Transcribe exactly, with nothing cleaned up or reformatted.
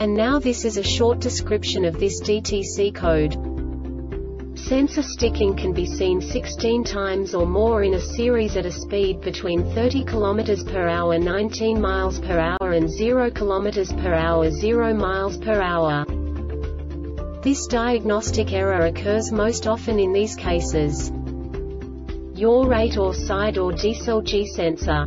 And now this is a short description of this D T C code. Sensor sticking can be seen sixteen times or more in a series at a speed between thirty kilometers per hour, nineteen miles per hour and zero kilometers per hour, zero miles per hour. This diagnostic error occurs most often in these cases: yaw rate or side or diesel G sensor.